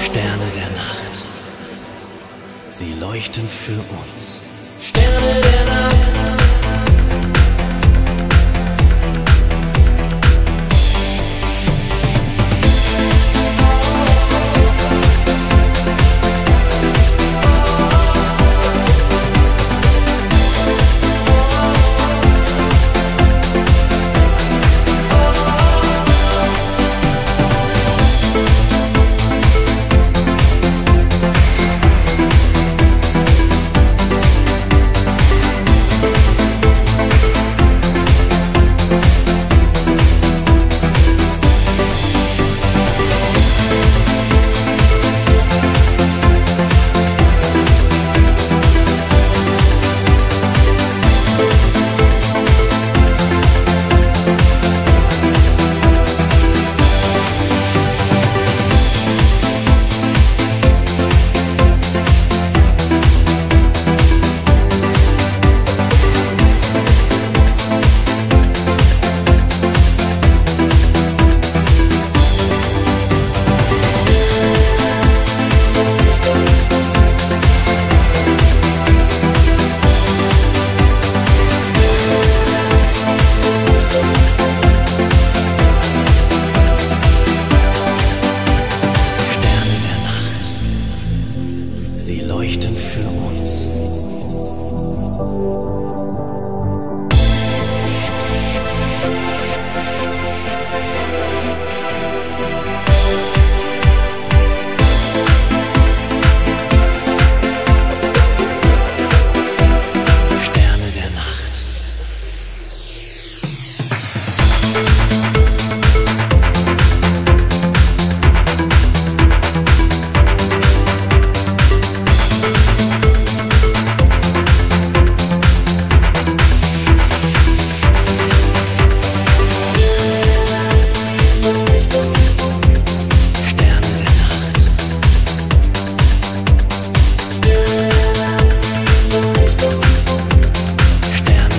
Sterne der Nacht, sie leuchten für uns. Sterne der Nacht. Sie leuchten für uns. Sterne der Nacht. Sterne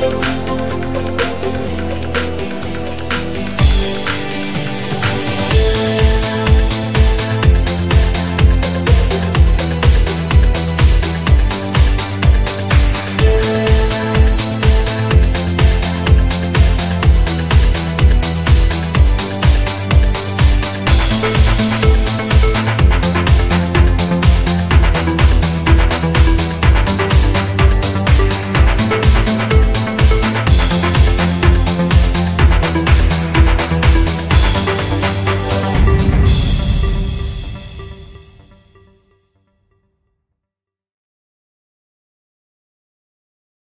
der Nacht.